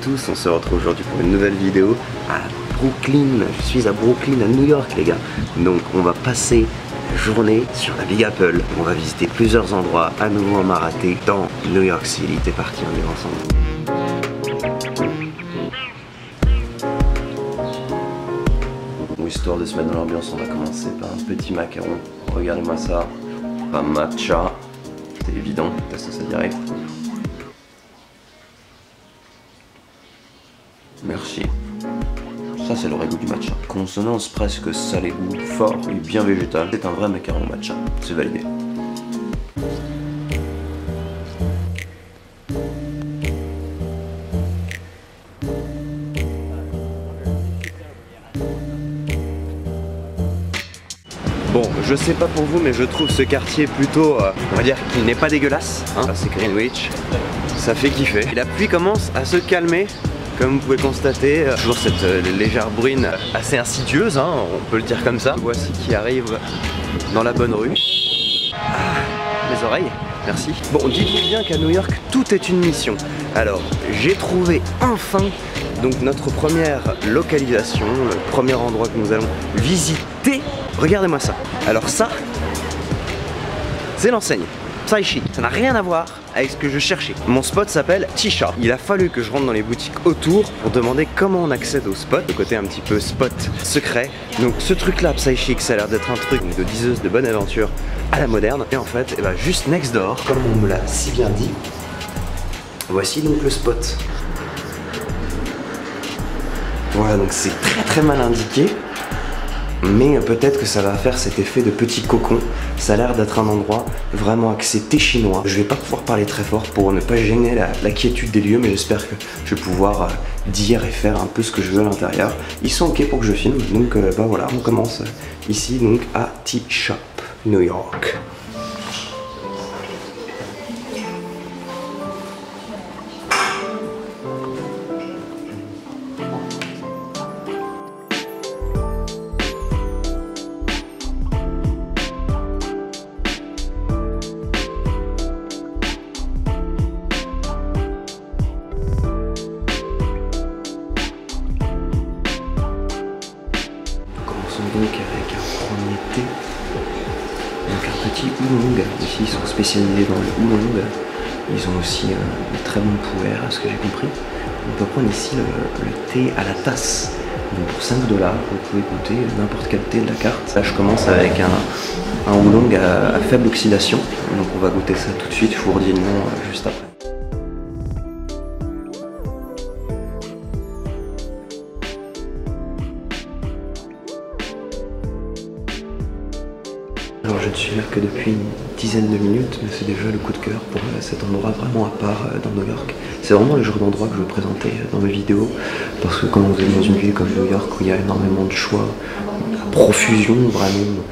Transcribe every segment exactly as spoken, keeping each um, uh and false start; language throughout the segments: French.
tous, on se retrouve aujourd'hui pour une nouvelle vidéo à Brooklyn. Je suis à Brooklyn, à New York les gars. Donc on va passer la journée sur la Big Apple. On va visiter plusieurs endroits à nouveau en Marathé dans New York City. T'es parti, on est ensemble. Histoire de se mettre dans l'ambiance, on va commencer par un petit macaron. Regardez-moi ça, pas matcha, c'est évident, testons ça direct. Merci. Ça c'est le vrai goût du matcha. Consonance presque salée, goût fort et bien végétal. C'est un vrai macaron matcha, c'est validé. Bon, je sais pas pour vous, mais je trouve ce quartier plutôt, euh, on va dire qu'il n'est pas dégueulasse, hein. Ça c'est Greenwich, ça fait kiffer. Et la pluie commence à se calmer, comme vous pouvez constater, euh, toujours cette euh, légère bruine assez insidieuse, hein, on peut le dire comme ça. Voici qui arrive dans la bonne rue. Ah, mes oreilles, merci. Bon, dites-vous bien qu'à New York, tout est une mission. Alors, j'ai trouvé enfin donc notre première localisation, le premier endroit que nous allons visiter. Regardez-moi ça. Alors ça, c'est l'enseigne PsyChic. Ça n'a rien à voir avec ce que je cherchais. Mon spot s'appelle T Shop. Il a fallu que je rentre dans les boutiques autour pour demander comment on accède au spot, le côté un petit peu spot secret. Donc ce truc-là, PsyChic, ça a l'air d'être un truc de diseuse de bonne aventure à la moderne. Et en fait, eh ben, juste next door, comme on me l'a si bien dit, voici donc le spot. Voilà, donc c'est très très mal indiqué. Mais peut-être que ça va faire cet effet de petit cocon. Ça a l'air d'être un endroit vraiment axé thé chinois. Je vais pas pouvoir parler très fort pour ne pas gêner la, la quiétude des lieux, mais j'espère que je vais pouvoir euh, dire et faire un peu ce que je veux à l'intérieur. Ils sont ok pour que je filme, donc euh, bah voilà, on commence ici donc à T Shop, New York. Donc avec un premier thé, donc un petit Hoolong. Ici ils sont spécialisés dans le Hoolong, ils ont aussi euh, des très bons pouvoirs à ce que j'ai compris. On peut prendre ici le, le thé à la tasse, donc pour cinq dollars vous pouvez goûter n'importe quel thé de la carte. Là je commence avec un, un Hoolong à, à faible oxydation, donc on va goûter ça tout de suite, je vous redis le nom euh, juste après. Alors je ne suis là que depuis une dizaine de minutes, mais c'est déjà le coup de cœur pour cet endroit vraiment à part dans New York. C'est vraiment le genre d'endroit que je veux présenter dans mes vidéos, parce que quand vous êtes dans une ville comme New York où il y a énormément de choix, à profusion vraiment,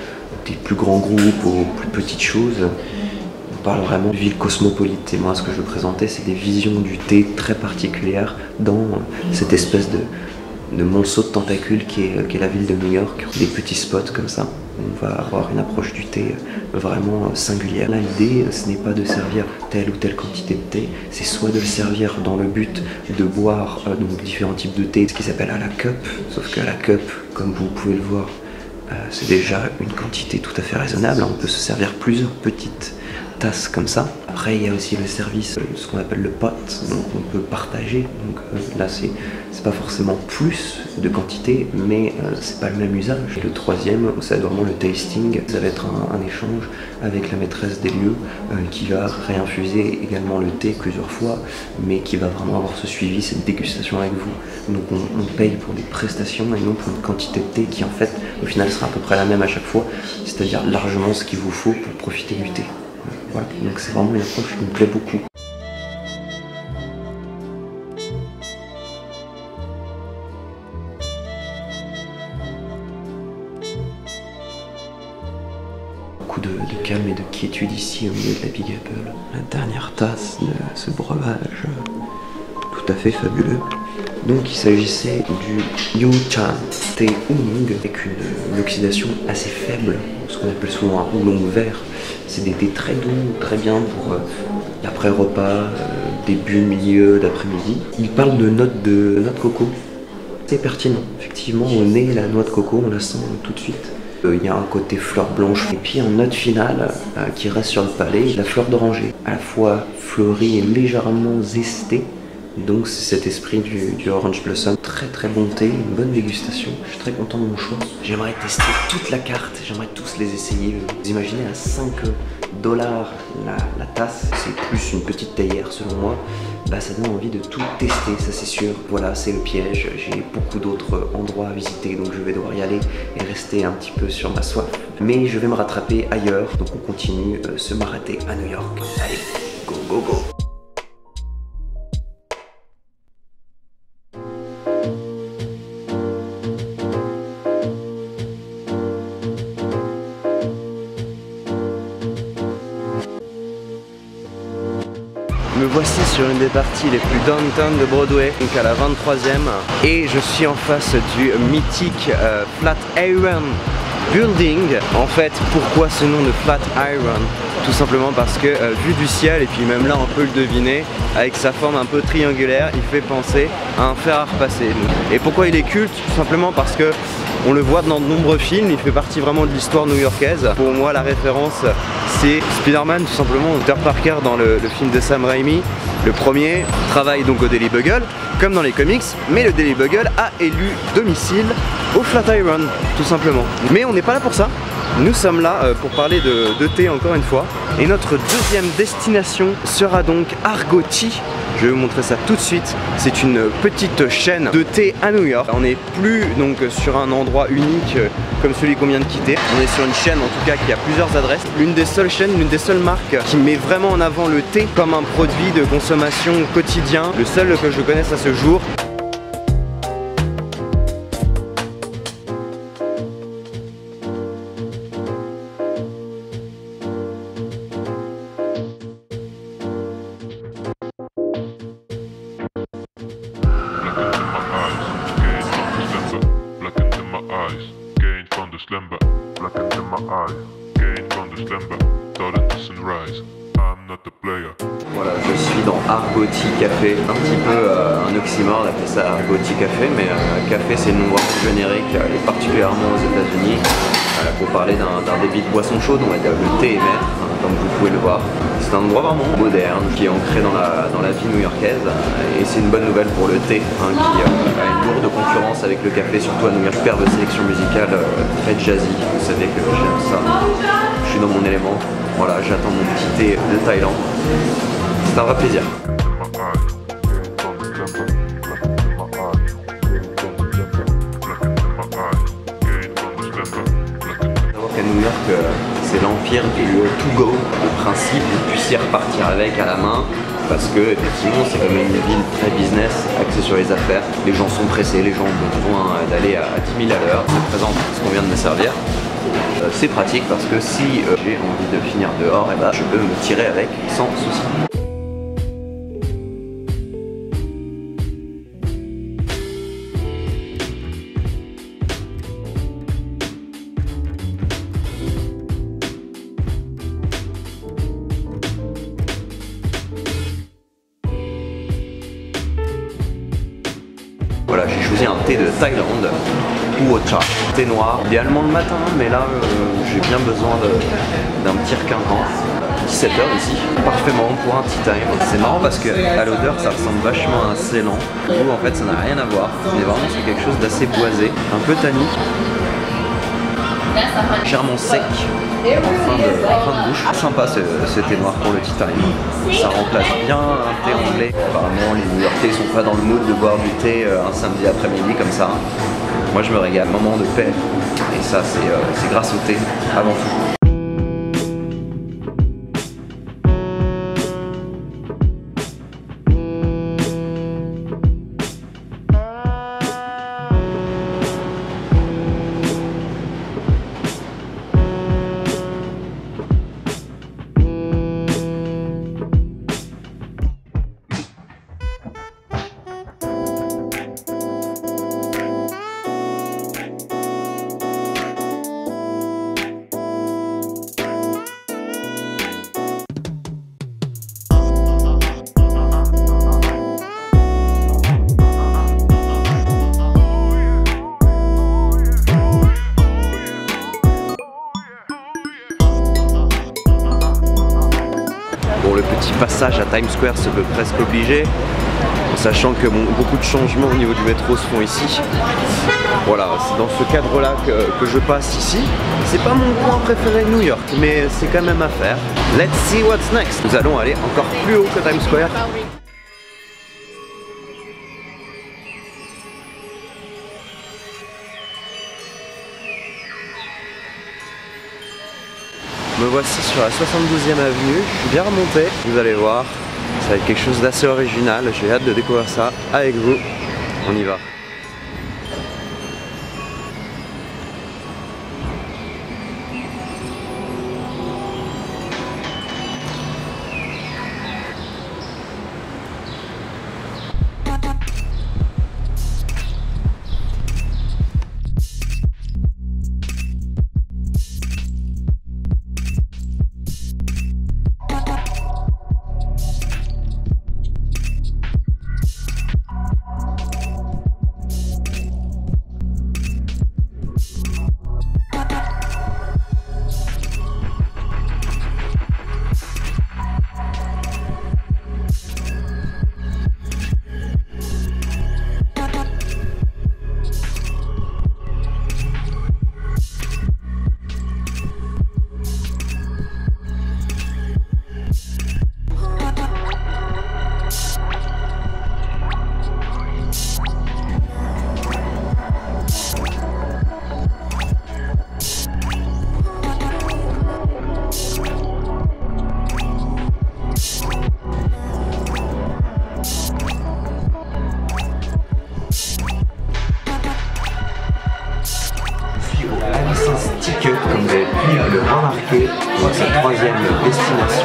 des plus grands groupes aux plus petites choses, on parle vraiment de ville cosmopolite. Et moi ce que je veux présenter c'est des visions du thé très particulières dans cette espèce de... de monceau de tentacules qui est, qui est la ville de New York, des petits spots comme ça. On va avoir une approche du thé vraiment singulière. Là, l'idée, ce n'est pas de servir telle ou telle quantité de thé, c'est soit de le servir dans le but de boire euh, donc différents types de thé, ce qui s'appelle à la cup, sauf qu'à la cup, comme vous pouvez le voir, euh, c'est déjà une quantité tout à fait raisonnable. On peut se servir plusieurs petites tasses comme ça. Après il y a aussi le service, ce qu'on appelle le pot, donc on peut partager, donc euh, là c'est pas forcément plus de quantité, mais euh, c'est pas le même usage. Le troisième, ça va être vraiment le tasting, ça va être un, un échange avec la maîtresse des lieux euh, qui va réinfuser également le thé plusieurs fois, mais qui va vraiment avoir ce suivi, cette dégustation avec vous. Donc on, on paye pour des prestations et non pour une quantité de thé qui en fait au final sera à peu près la même à chaque fois, c'est-à-dire largement ce qu'il vous faut pour profiter du thé. Voilà, donc c'est vraiment une approche qui me plaît beaucoup. Beaucoup de, de calme et de quiétude ici au milieu de la Big Apple. La dernière tasse de ce breuvage tout à fait fabuleux. Donc il s'agissait du Yu-Chan Thé Hung avec une, une oxydation assez faible, ce qu'on appelle souvent un houlong vert. C'est des thés très doux, très bien pour euh, l'après-repas, euh, début, milieu, d'après-midi. Il parle de notes de noix de coco. C'est pertinent, effectivement au nez la noix de coco, on la sent tout de suite. Il euh, y a un côté fleur blanche et puis en note finale euh, qui reste sur le palais, la fleur d'oranger, à la fois fleurie et légèrement zestée. Donc c'est cet esprit du, du Orange Blossom, très très bon thé, une bonne dégustation, je suis très content de mon choix. J'aimerais tester toute la carte, j'aimerais tous les essayer. Vous imaginez à cinq dollars la, la tasse, c'est plus une petite théière selon moi, bah ça donne envie de tout tester, ça c'est sûr. Voilà, c'est le piège, j'ai beaucoup d'autres endroits à visiter, donc je vais devoir y aller et rester un petit peu sur ma soif. Mais je vais me rattraper ailleurs, donc on continue euh, ce marathé à New York. Allez, go go go! Me voici sur une des parties les plus downtown de Broadway, donc à la vingt-troisième, et je suis en face du mythique euh, Flat Iron Building. En fait, pourquoi ce nom de Flat Iron? Tout simplement parce que euh, vu du ciel, et puis même là on peut le deviner, avec sa forme un peu triangulaire, il fait penser à un fer à repasser. Et pourquoi il est culte? Tout simplement parce que on le voit dans de nombreux films, il fait partie vraiment de l'histoire new-yorkaise. Pour moi la référence c'est Spider-Man, tout simplement. Peter Parker dans le, le film de Sam Raimi, le premier, travaille donc au Daily Bugle, comme dans les comics, mais le Daily Bugle a élu domicile au Flatiron, tout simplement. Mais on n'est pas là pour ça. Nous sommes là pour parler de, de thé encore une fois. Et notre deuxième destination sera donc Argo Tea. Je vais vous montrer ça tout de suite. C'est une petite chaîne de thé à New York. On n'est plus donc sur un endroit unique comme celui qu'on vient de quitter. On est sur une chaîne en tout cas qui a plusieurs adresses. L'une des seules chaînes, l'une des seules marques qui met vraiment en avant le thé comme un produit de consommation quotidien. Le seul que je connaisse à ce jour. Voilà, je suis dans Argo Tea Café, un petit peu euh, un oxymore d'appeler ça Argo Tea Café, mais euh, café c'est une noire générique euh, et particulièrement aux États-Unis euh, pour parler d'un débit de boisson chaude, on va dire le thé et vert, hein, comme vous pouvez le voir. C'est un endroit vraiment moderne qui est ancré dans la, dans la vie new-yorkaise et c'est une bonne nouvelle pour le thé hein, qui euh, a une lourde concurrence avec le café, surtout à New York. Superbe sélection musicale euh, très jazzy, vous savez que j'aime ça, je suis dans mon élément. Voilà, j'attends mon petit thé de Thaïlande. C'est un vrai plaisir. À New York, c'est l'empire du to go, le principe de puissiez repartir avec à la main, parce que effectivement c'est quand même une ville très business, axée sur les affaires. Les gens sont pressés, les gens ont besoin d'aller à dix mille à l'heure. Je présente ce qu'on vient de me servir. Euh, c'est pratique parce que si euh, j'ai envie de finir dehors, et bah, je peux me tirer avec sans souci. Voilà, j'ai choisi un thé de Thaïlande ou au cha. Thé noir, idéalement le matin, mais là euh, j'ai bien besoin d'un petit requinquant. dix-sept heures ici, parfaitement pour un tea time. C'est marrant parce que à l'odeur ça ressemble vachement à un Ceylan, où en fait ça n'a rien à voir. On est vraiment sur quelque chose d'assez boisé, un peu tannique, légèrement sec en fin de, en fin de bouche. Sympa ce, ce thé noir pour le tea time. Ça remplace bien un thé anglais. Apparemment les New-Yorkais sont pas dans le mood de boire du thé un samedi après-midi comme ça. Moi je me régale, moment de paix, et ça c'est euh, grâce au thé avant tout. passage à Times Square se veut presque obligé, en sachant que bon, beaucoup de changements au niveau du métro se font ici. Voilà, c'est dans ce cadre-là que, que je passe ici. C'est pas mon coin préféré de New York, mais c'est quand même à faire. Let's see what's next. Nous allons aller encore plus haut que Times Square. Me voici sur la soixante-douzième avenue, je suis bien remonté, vous allez voir, ça va être quelque chose d'assez original, j'ai hâte de découvrir ça avec vous, on y va.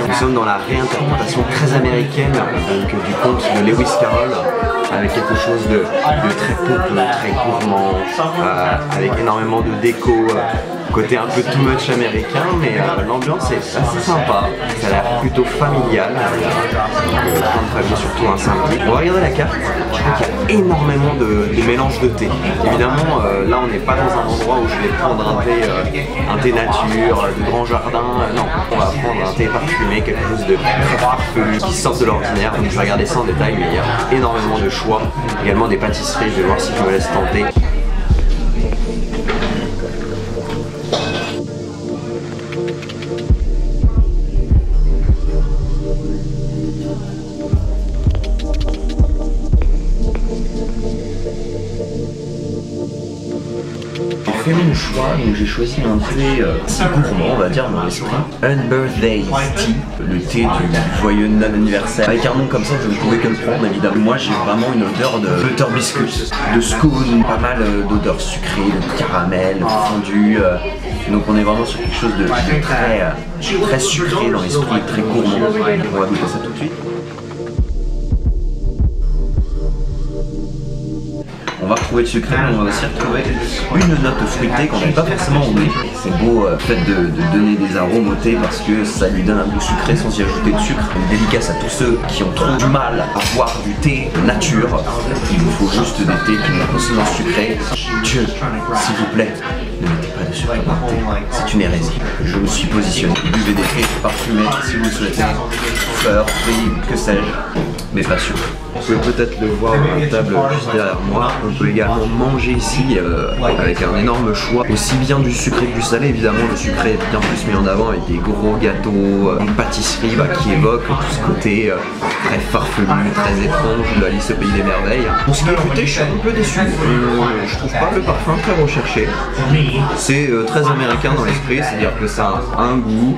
Nous sommes dans la réinterprétation très américaine donc, du conte de Lewis Carroll, avec quelque chose de, de très pompeux, très gourmand, euh, avec énormément de déco, euh, côté un peu too much américain, mais euh, l'ambiance est assez sympa, ça a l'air plutôt familial, euh, très bien, surtout un samedi. On va regarder la carte, je crois qu'il y a énormément de, de mélanges de thé. Évidemment, euh, là on n'est pas dans un endroit où je vais prendre un thé, euh, un thé nature, de grand jardin, euh, non, on va prendre un thé parfumé, quelque chose de parfumé, qui sort de l'ordinaire, donc je vais regarder ça en détail, mais il y a énormément de choix, également des pâtisseries, je vais voir si je me laisse tenter. J'ai fait mon choix, donc j'ai choisi un thé euh, gourmand, on va dire, dans l'esprit. Unbirthday Tea, le thé du joyeux non-anniversaire. Avec un nom comme ça, je ne pouvais que le prendre, évidemment. Moi, j'ai vraiment une odeur de butter biscuit, de scone, pas mal d'odeurs sucrées, de caramel, de fondu. Euh, donc on est vraiment sur quelque chose de, de très, euh, très sucré dans l'esprit, très gourmand. On va goûter ça tout de suite. On va retrouver le sucré, mais on va aussi retrouver une note fruitée qu'on n'avait pas forcément au nez. C'est beau euh, fait de, de donner des arômes au thé parce que ça lui donne un goût sucré sans y ajouter de sucre. Une dédicace à tous ceux qui ont trop du mal à boire du thé nature. Il vous faut juste des thés qui ont une consonance sucrée. Dieu, s'il vous plaît, ne mettez pas de sucre dans le thé. C'est une hérésie. Je me suis positionné. Buvez des thés parfumés si vous le souhaitez. Fleurs, fruits, que sais-je, mais pas sucre. Vous pouvez peut-être le voir à la table juste derrière moi. On peut également manger ici euh, avec un énorme choix, aussi bien du sucré que du salé. Évidemment, le sucré est bien plus mis en avant avec des gros gâteaux, euh, une pâtisserie bah, qui évoque tout ce côté euh, très farfelu, très étrange de Alice au Pays des Merveilles. Pour ce qui est du thé, je suis un peu déçu. Euh, je trouve pas le parfum très recherché. C'est euh, très américain dans l'esprit, c'est-à-dire que ça a un goût,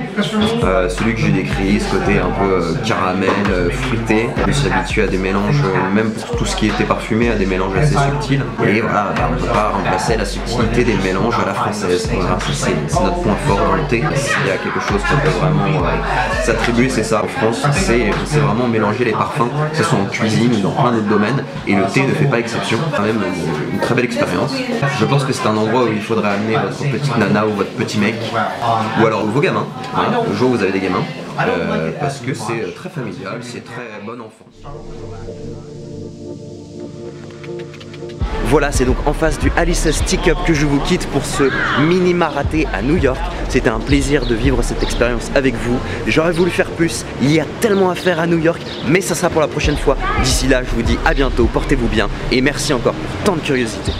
euh, celui que j'ai décrit, ce côté un peu euh, caramel, euh, fruité. Je suis habitué à des mélanges, euh, même pour tout ce qui était parfumé, à des mélanges assez subtils. Et voilà, bah, on ne peut pas remplacer la subtilité des mélanges à la française. Voilà, c'est notre point fort dans le thé. S'il y a quelque chose qu'on peut vraiment euh, s'attribuer, c'est ça. En France, c'est vraiment mélanger les parfums, que ce soit en cuisine ou dans plein d'autres domaines. Et le thé ne fait pas exception. C'est quand même une, une très belle expérience. Je pense que c'est un endroit où il faudrait amener votre petite nana ou votre petit mec, ou alors vos gamins, hein, le jour où vous avez des gamins. Euh, parce que c'est très familial, c'est très bon enfant. Voilà, c'est donc en face du Alice's Tea Cup que je vous quitte pour ce mini Marathé à New York. C'était un plaisir de vivre cette expérience avec vous. J'aurais voulu faire plus, il y a tellement à faire à New York, mais ça sera pour la prochaine fois. D'ici là, je vous dis à bientôt, portez-vous bien et merci encore pour tant de curiosité.